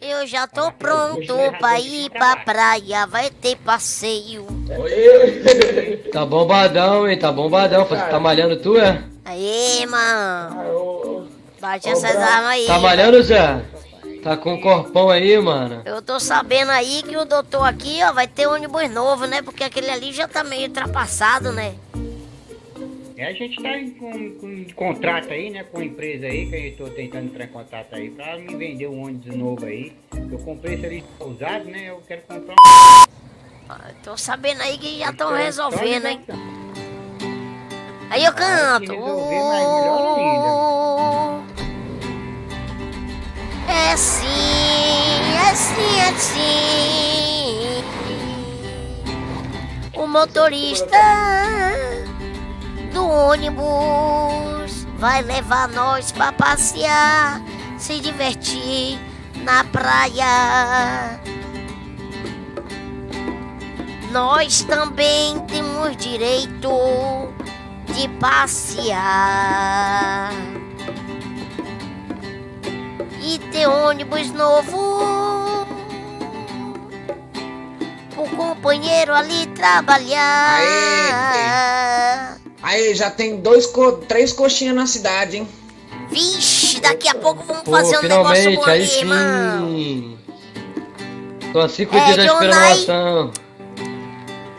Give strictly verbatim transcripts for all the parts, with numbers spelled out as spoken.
Eu já tô pronto pra ir pra praia, vai ter passeio. Tá bombadão, hein? Tá bombadão. Você tá malhando tu, é? Aí, mano. Bate essas armas aí. Tá malhando, Zé? Tá com um corpão aí, mano. Eu tô sabendo aí que o doutor aqui, ó, vai ter ônibus novo, né? Porque aquele ali já tá meio ultrapassado, né? É, a gente tá em, com, com um contrato aí, né, com uma empresa aí, que eu tô tentando entrar em contato aí pra me vender um ônibus novo aí. Eu comprei esse ali usado, né, eu quero comprar um... Ah, tô sabendo aí que já estão resolvendo, hein. Aí eu canto. É sim, é sim, é sim. O motorista... do ônibus vai levar nós pra passear, se divertir na praia. Nós também temos direito de passear e ter ônibus novo pro companheiro ali trabalhar. Aê, Aí, já tem dois, co três coxinhas na cidade, hein? Vixe, daqui a pouco vamos Pô, fazer um negócio bom aí, sim. Irmão. Tô há cinco é, dias da esperança.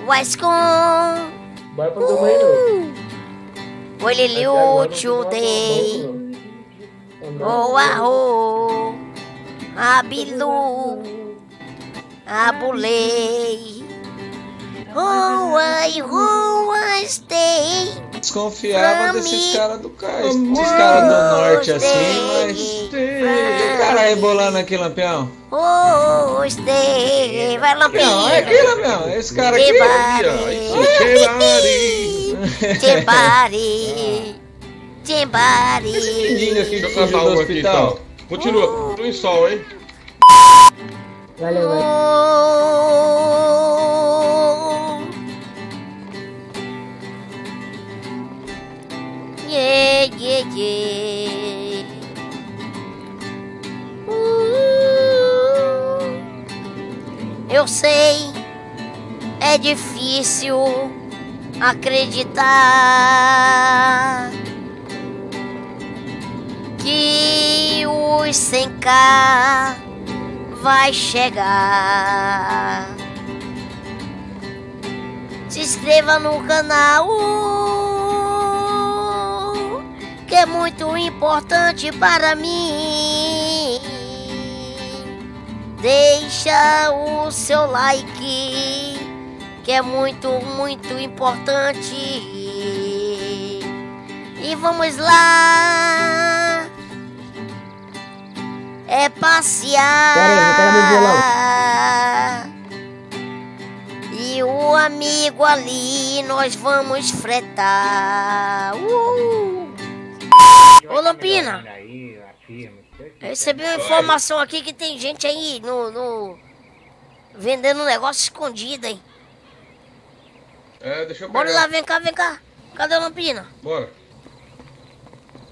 Wascom. Bora pra dormir, não. Oliliu, today. Oa, o. Abilu. Abulei. Rua e ruas tem. Desconfiava desses caras do cais. Desses caras do norte assim, mas. Tem. O cara aí bolando aqui, Lampião. Gostei. Vai, Lampião. É aqui, Lampião. Esse cara aqui. Tembari. Tembari. Esse menino aqui que fugiu do hospital. Continua. Continua em sol, hein? Valeu, valeu. Yeah, yeah, yeah. Uh, eu sei, é difícil acreditar que os cem K vai chegar. Se inscreva no canal, que é muito importante para mim. Deixa o seu like, que é muito, muito importante. E vamos lá. É passear. E o amigo ali nós vamos fretar. Uh! Ô, Lampina, eu recebi uma informação aqui que tem gente aí no... no vendendo um negócio escondido, hein? É, deixa eu pegar. Bora lá, vem cá, vem cá. Cadê a Lampina? Bora.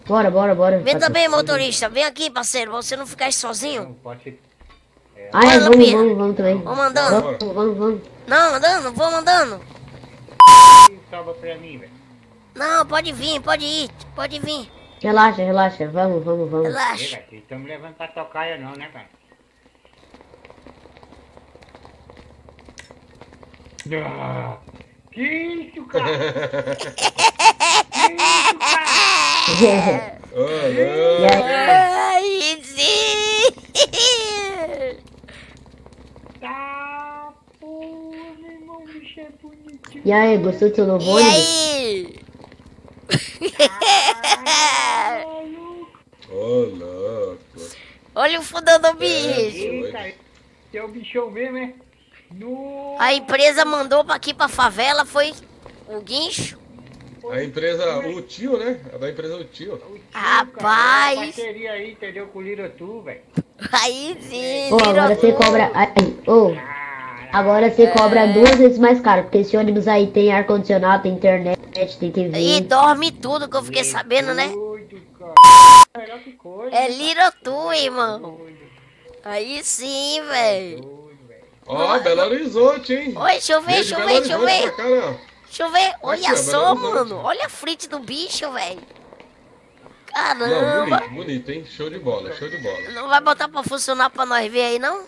Bora, bora, bora. Vem também, motorista. Vem aqui, parceiro, pra você não ficar sozinho. É. Ah, é, vamos, vamos, vamos também. Vamos andando. Vamos, vamos, vamos. Não, andando, vamos andando. Salva pra mim, velho. Não, pode vir, pode ir, pode vir. Relaxa, relaxa, vamos, vamos, vamos. Relaxa. Não estamos levando pra tocaia não, né, cara? Ah, que isso, cara? Que isso, cara? Ai, sim! Tá, pô, meu irmão, bicho é bonitinho. E aí, gostou do seu novo ônibus? E aí? Olá, olha o fundão do bicho. É, é o bichão mesmo, é? No... A empresa mandou pra aqui pra favela, foi o guincho. A empresa, o tio, né? A da empresa, o tio. O tio rapaz! Cara, parceria aí, entendeu? Com o Lirotu, velho. Aí sim, oh, agora você cobra. Ai, oh. Agora você cobra é... duas vezes mais caro, porque esse ônibus aí tem ar-condicionado, tem internet, tem T V. E dorme tudo, que eu fiquei Meu sabendo, né? Doido, cara. É Lirotu, irmão. Aí sim, velho. Ó, oh, Belo Horizonte, hein? Oi, deixa eu ver, deixa eu ver, deixa eu ver. Deixa eu ver, olha aqui, só, mano. Olha a frente do bicho, velho. Caramba. Não, bonito, bonito, hein? Show de bola, show de bola. Não vai botar pra funcionar pra nós ver aí, não?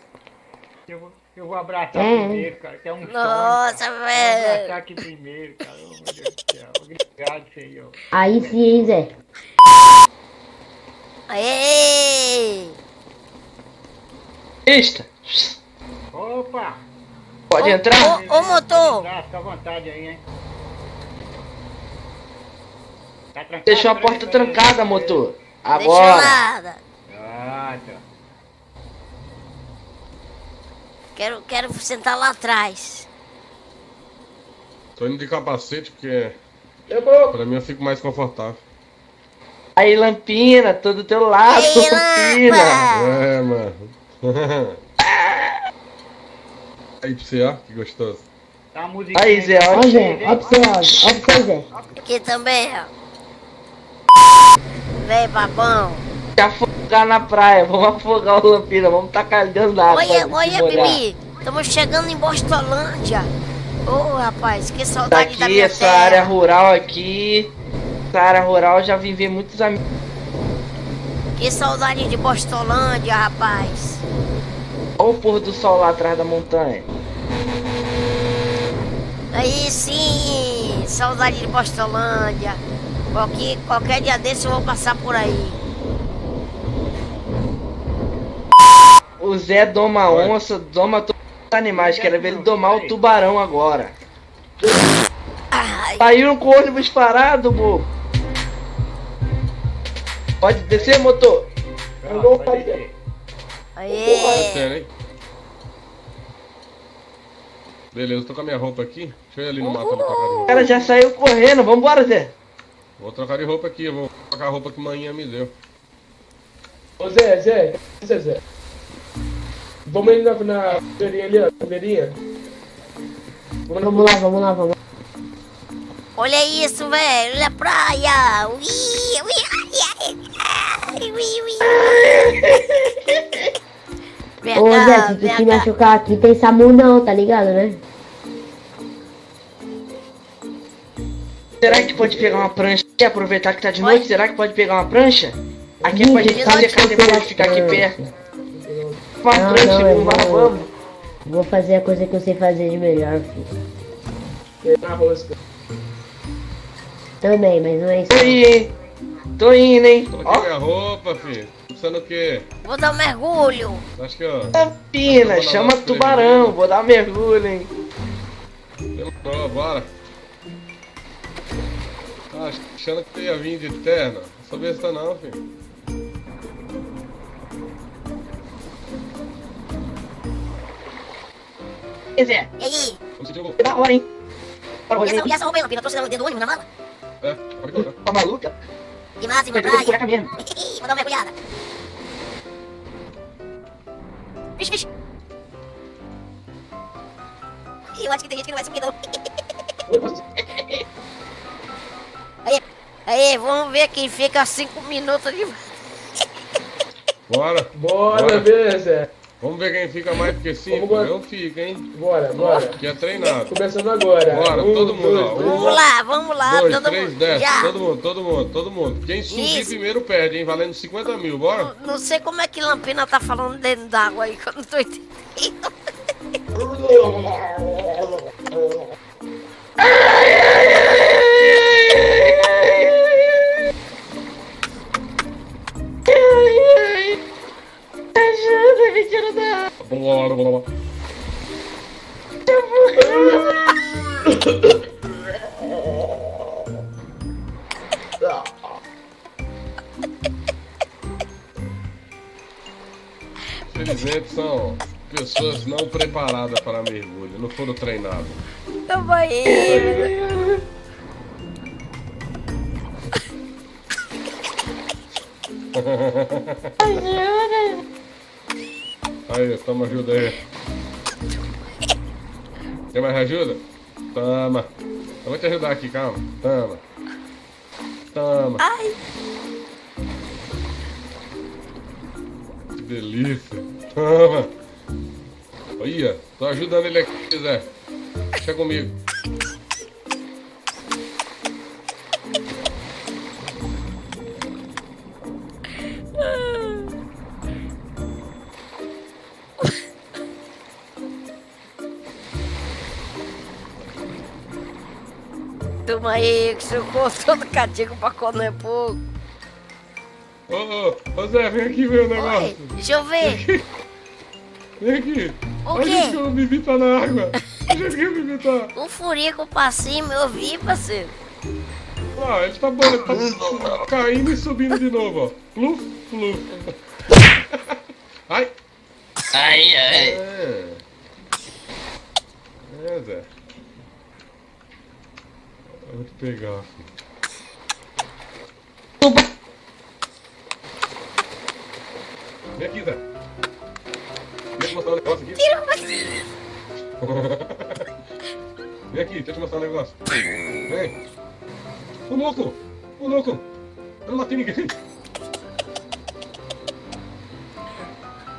Eu vou, eu vou abraçar hum. primeiro, cara, que é um nossa, velho. Eu vou abraçar aqui primeiro, cara. Meu Deus do céu. Obrigado, senhor. Aí sim, Zé. Aê! Esta. Opa! Pode ô, entrar? Ô, ô motor! Tá, fica à vontade aí, hein? Tá trancado, deixou a porta aí, trancada, aí, motor. Agora! Nada. Ah, tá. Quero, quero sentar lá atrás. Tô indo de capacete porque... Eu vou. Pra mim eu fico mais confortável. Aí, Lampina, tô do teu lado, ei, Lampina! É, mano. Aí pra você, ó, que gostoso. Tá a aí, Zé, ó. Ó, Zé, ó pra você, ó. Ó pra você, Zé. Aqui também, ó. Vem, babão. Quer afogar na praia, vamos afogar o Lampina, vamos tacar ele dentro da água. Olha, olha, Bibi, estamos chegando em Bostolândia. Ô, oh, rapaz, que saudade daqui, da minha essa terra. Área rural aqui, essa área rural já vivi muitos amigos. Que saudade de Bostolândia, rapaz. Olha o pôr do sol lá atrás da montanha. Aí sim, saudade de Bostolândia. Qualquer, qualquer dia desse eu vou passar por aí. O Zé doma a onça, doma todos os animais. Quero ver ele domar o tubarão agora. Ai. Saíram com o ônibus parado, bobo. Pode descer, motor. Eu vou fazer. Aê! Beleza, eu tô com a minha roupa aqui. Deixa eu ir ali no mato pra trocar de roupa. O cara já saiu correndo, vambora, Zé! Vou trocar de roupa aqui, eu vou trocar a roupa que manhã me deu. Ô Zé, Zé, Zé, Zé. Vamos ali na, na feirinha ali, ó, feirinha. Vamos, vamos lá, vamos lá, vamos lá. Olha isso, velho, olha a praia! Ui, ui, ai, ui, ui, ui. Cá, ô Zé, se tu se machucar aqui, tem SAMU não, tá ligado, né? Será que pode pegar uma prancha? Quer aproveitar que tá de noite? Oi? Será que pode pegar uma prancha? Aqui é pra gente fazer carnaval e ficar aqui perto. Uma não, prancha, não, vamos lá, vamos. Vou fazer a coisa que eu sei fazer de melhor, filho. Na rosca. Também, mas não é isso. Tô indo, hein? Tô indo, hein? Coloquei minha roupa, filho. Pensando o quê? Vou dar um mergulho. Acho que, ó. Lampina, chama tubarão, vou dar um mergulho, hein? Demorou, bora. Tá achando que ia vir de terno. Não sou besta não, filho. E Zé? E aí? Que da hora, hein? E essa roupa aí, Lampina? Trouxe dentro do ônibus, na mala? É, pode colocar. Tá maluca? Que máximo, praia. Mesmo. Vou dar uma mergulhada. Vixe, vixe. Eu acho que tem gente que não vai subir, não. Aí, aí, vamos ver quem fica cinco minutos de... Bora. Bora, bora ver, Zé. Vamos ver quem fica mais, porque cinco, bora. Eu fico, hein. Bora, bora. Que é treinado. Começando agora. Bora, um, todo mundo. Dois, um, vamos lá, vamos lá. Dois, todo três, mundo. Dez, já. Todo mundo, todo mundo, todo mundo. Quem subir primeiro perde, hein, valendo cinquenta mil, bora? Não, não sei como é que Lampina tá falando dentro d'água aí, que eu não tô entendendo. Felizmente são pessoas não preparadas para mergulho, não foram treinadas. Eu vou ir. Aí, toma ajuda aí. Quer mais ajuda? Toma. Eu vou te ajudar aqui, calma. Toma. Toma. Ai. Que delícia. Toma. Olha, tô ajudando ele aqui, Zé. Deixa comigo. Toma aí, que seu rosto todo catico pra comer é pouco. Ô, oh, oh, Zé, vem aqui ver o negócio. Oi, deixa eu ver. Vem aqui. O olha quê? Que o Bibi tá na água. Deixa aqui o Bibi tá. Um furico pra cima, eu vi, parceiro. Ah, ele tá, tá caindo e subindo de novo, ó. Pluf, pluf. Ai. Ai, ai. É, é Zé. Eu vou te pegar. Vem aqui, Zé. Deixa eu te mostrar um negócio aqui. Tira uma... Vem aqui, deixa eu te mostrar um negócio. Vem. Ô louco! Ô louco! Eu não matei ninguém.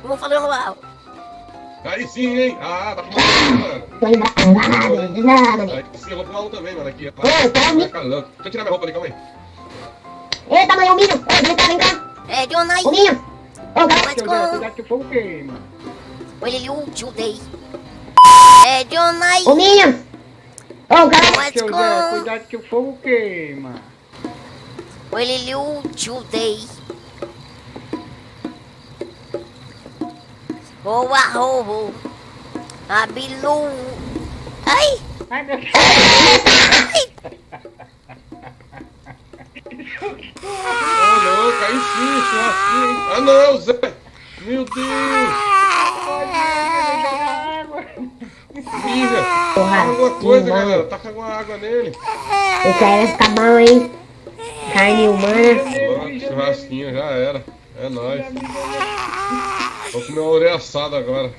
Vou falar no ar. Aí sim, hein? Ah, tá com uma... Aí sim, eu vou pro alto também, mano. Aqui, rapaz. Deixa eu tirar minha roupa ali, calma aí. Eita, mãe, é o milho. Vem cá, vem cá. É, de onde aí? O milho. Cuidado que o fogo queima. Olha ele, o tio dei. É, Jonai. O minha. Ô, garoto. Cuidado que o fogo queima. Olha ele, o tio dei. Boa, roubo. Abilu. Ai. Ai, meu Deus. Ah não, Zé! Meu Deus! Filha! Tá alguma coisa, galera! Taca alguma água nele! O cara tá bom, hein? Carne humana! Churrasquinho, já era! É nóis! Vou comer uma orelha assada agora!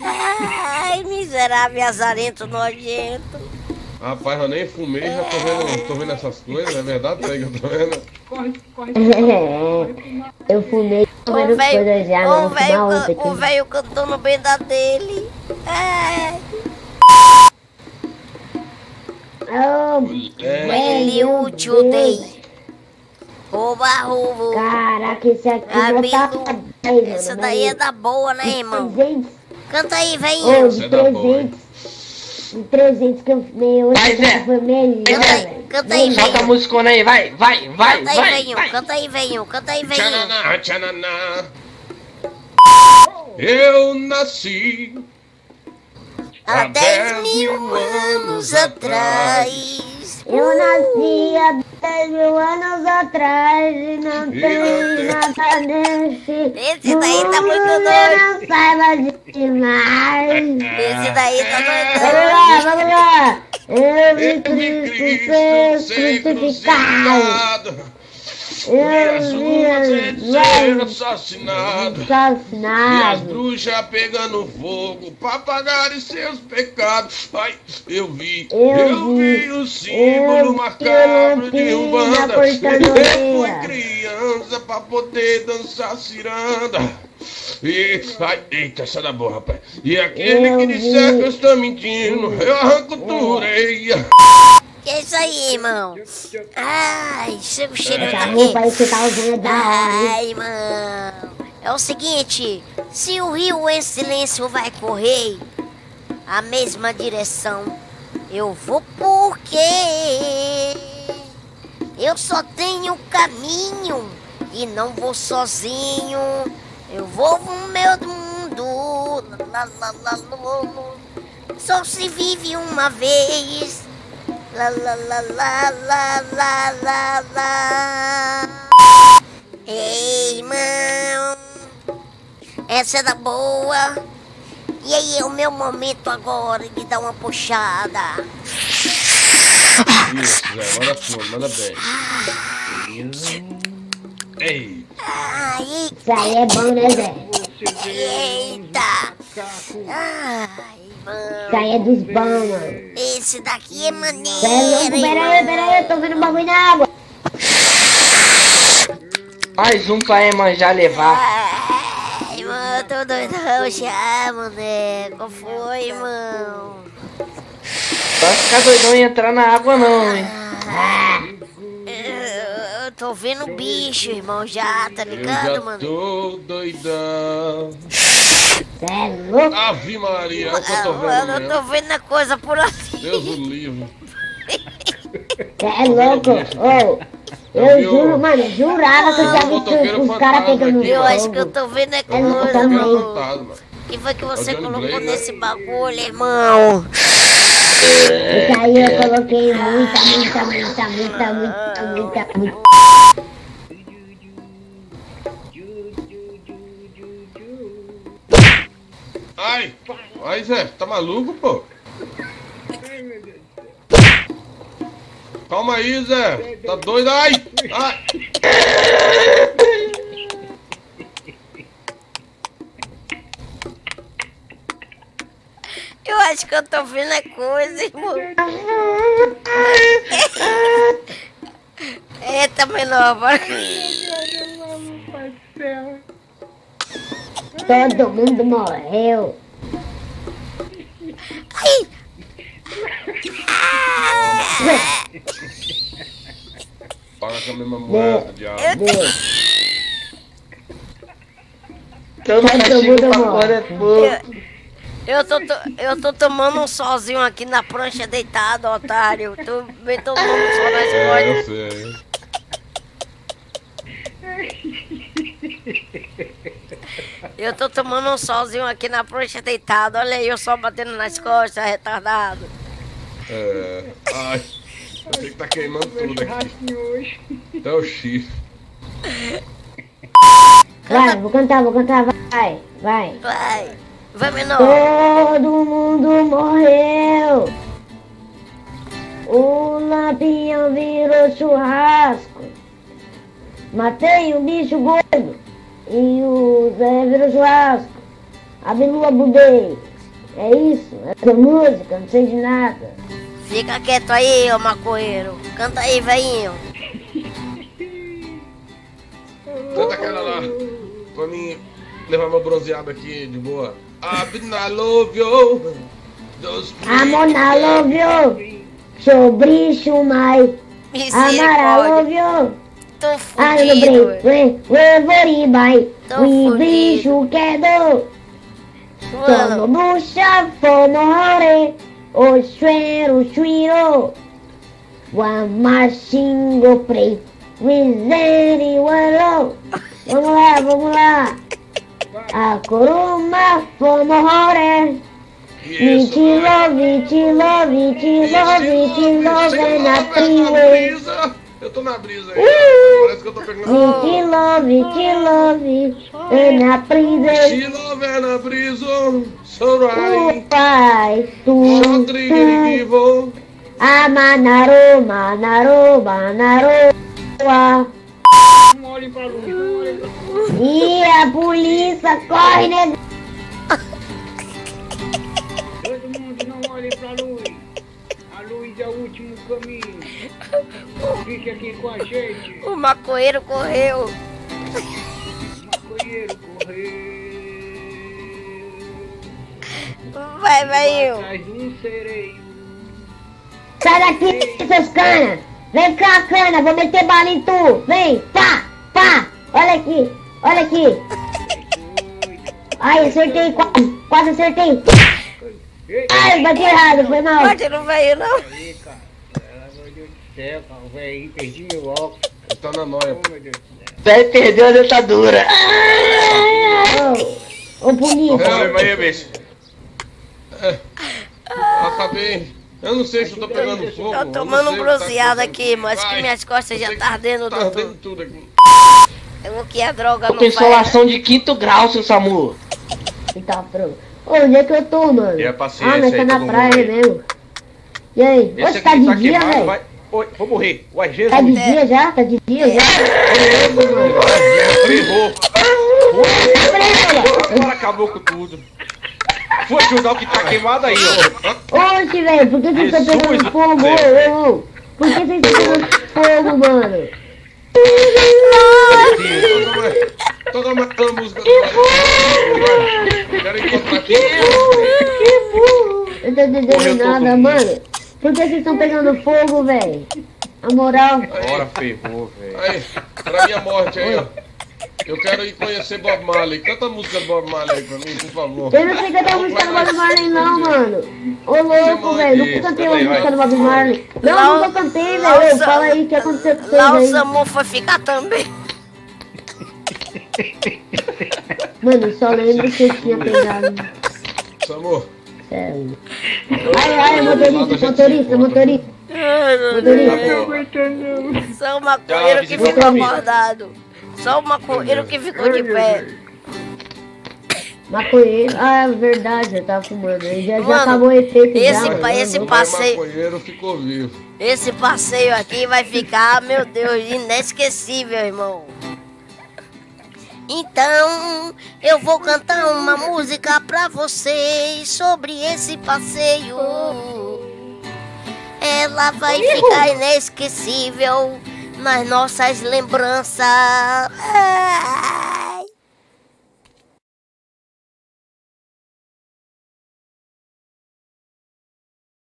Ai, miserável, azarento, nojento! Rapaz, eu nem fumei, já tô vendo, tô vendo essas coisas, é verdade, tá aí que eu tô vendo. Corre, corre, corre. Eu fumei, tô vendo as coisas já, mas vou fumar outra aqui. O velho cantou no bem da dele. Ai. Ele útil, dei. Rouba, roubo. Caraca, esse aqui já tá... Essa daí é da boa, né, irmão? Canta aí, velho. Essa é da boa. trezentos que eu fumei hoje, vai, Zé. Foi melhor. Canta aí, canta aí, velho. Solta a musicona aí, vai, vai, vai, canta vai, aí, vai, vai. Canta aí, velho, canta aí, velho. Tchananá, tchananá. Eu nasci há dez mil anos atrás. Eu nasci há dez mil anos atrás e não tenho nada desse. Esse daí tá muito doido. Não saiba demais. Esse daí tá muito doido. Vamos lá, vamos lá. Eu vi Cristo ser crucificado. Eu vi as assassinadas, e as bruxas pegando fogo pra pagarem seus pecados. Ai, eu vi, eu, eu vi, vi o símbolo macabro de Umbanda. Eu fui criança pra poder dançar ciranda. E, ai, eita, essa da boa, rapaz. E aquele eu que disser vi. Que eu estou mentindo, eu arranco tua orelha. Que é isso aí, irmão? Ai, chega o cheiro daqui. Ai, irmão. É o seguinte, se o rio em silêncio vai correr a mesma direção, eu vou porque eu só tenho caminho e não vou sozinho. Eu vou no meu mundo. Só se vive uma vez. La la la la la la la la. Ei, irmão, essa é da boa. E aí é o meu momento agora de dar uma puxada. Isso, Zé, manda fundo, manda bem. Ei. Ai, isso aí é bom, né, Zé? Eita. Ai. Isso aí é dos bons, mano. Esse daqui é maneiro. Pera aí, pera aí, eu tô vendo um bagulho na água. Mais um pra Emanjá levar. Ai, mano, tô doidão já, mané. Qual foi, irmão? Não vai ficar doidão e entrar na água, não, hein? Eu, eu tô vendo o bicho, irmão, já, tá ligado, mano? Tô doidão. Ave Maria, é o que eu tô vendo. Mano, eu tô vendo a coisa por aqui. Deus o livre. É louco, ô. Eu juro, mano, jurava que eu já vi os caras pegando o. Eu acho que eu tô vendo a coisa, mano. O que foi que você colocou nesse bagulho, irmão? Isso aí eu coloquei muita, muita, muita, muita, muita, muita, muita. Ai, ai Zé, tá maluco, pô? Calma aí, Zé, tá doido, ai, ai. Eu acho que eu tô vendo a coisa, irmão. Eita, menor, bora. Todo mundo morreu. Ai. Para com a mesma moeda, diabo. Todo mundo morreu. Eu tô, eu tô tomando um sozinho aqui na prancha deitado, otário. Tô bem tomando um sol na escola. É, eu sei. Eu tô tomando um solzinho aqui na prancha deitado, olha aí, eu só batendo nas costas, retardado. É. Ai, eu sei que tá queimando tudo aqui. Até o chifre. Vai, vou cantar, vou cantar, vai, vai. Vai, vai, menor. Todo mundo morreu. O Lampião virou churrasco. Matei um bicho gordo. E o Zé virou churrasco, a Benua Budei. É isso, é música, não sei de nada. Fica quieto aí, ô maconheiro. Canta aí, velhinho. Canta aquela lá, pra mim levar meu bronzeado aqui de boa. Abinalovio, Amonalovio, Sobricho Mai, Amaralovio. Tô fudido. O bicho quedou. Todo bucha fomore. O chueiro chuiro. One machingo pre. Wizeri walo. Vamos lá, vamos lá. A coruma fomore. Vitilo, vitilo, vitilo, vitilo. Vem na tribo. Eu tô na brisa aí, uh, parece que eu tô pegando. Te love, te love, é na brisa. Te love, é na brisa. Sorai, pai, tu, tu. Amanaro, manaro, manaro. E a polícia corre, né? Todo mundo não olhe pra luz. A luz é o último caminho. Fique aqui com a gente. O maconheiro correu. O maconheiro correu. Vai, vai eu. Mais um sereio. Sai daqui, seus canas. Vem cá, cana. Vou meter bala em tu. Vem, pá, pá. Olha aqui, olha aqui. Ai, acertei quase. Quase acertei. Ai, bati errado, foi mal. Bate não veio, não. É, o velho, perdi meu óculos. Eu tô na noia, pô. O velho perdeu a dentadura. Ô, bonito. Não, Maria, bicho. Acabei. Eu não sei se eu tô pegando fogo. Tô tomando um bronzeado aqui, mas acho que minhas costas já tá ardendo, doutor. Tá ardendo tudo aqui. O que a droga não faz? Insolação de quinto grau, seu Samu. Tá, pronto. Onde é que eu tô, mano? É a paciência. Ah, mas tá na praia mesmo. E aí? Hoje tá de dia, velho. Oi, vou morrer. Uai, Jesus. Tá de dia já, tá de dia já. Privou. Agora acabou com tudo. Vou jogar o que tá queimado aí, ó. Oxe, velho, por que vocês estão pegando fogo? Por que vocês estão pegando fogo, mano? Toda a música do Brasil. Quero encontrar aqui. Eu tô entendendo nada, mano. Por que vocês estão pegando fogo, velho? A moral. Agora ferrou, velho. Aí, pra minha morte aí, ó. Eu quero ir conhecer Bob Marley. Canta a música do Bob Marley aí pra mim, por favor. Eu não sei cantar a música do Bob Marley não, mano. Ô louco, velho. Nunca cantei a música do Bob Marley. Não, nunca cantei, velho. Fala aí, o que aconteceu com vocês aí? Lá o Samu foi ficar também. Mano, só lembro que eu tinha pegado. Samu. Sério. Ai, ai, motorista, motorista, motorista. Ai, meu Deus. Só o maconheiro que ficou acordado. Só o maconheiro que ficou de pé. Maconheiro? Ah, é verdade, eu tava fumando. Ele já, mano, já acabou o efeito esse, já, pa esse passeio. Maconheiro ficou vivo. Esse passeio aqui vai ficar, meu Deus, inesquecível, irmão. Então, eu vou cantar uma música pra vocês sobre esse passeio. Ela vai ficar inesquecível nas nossas lembranças.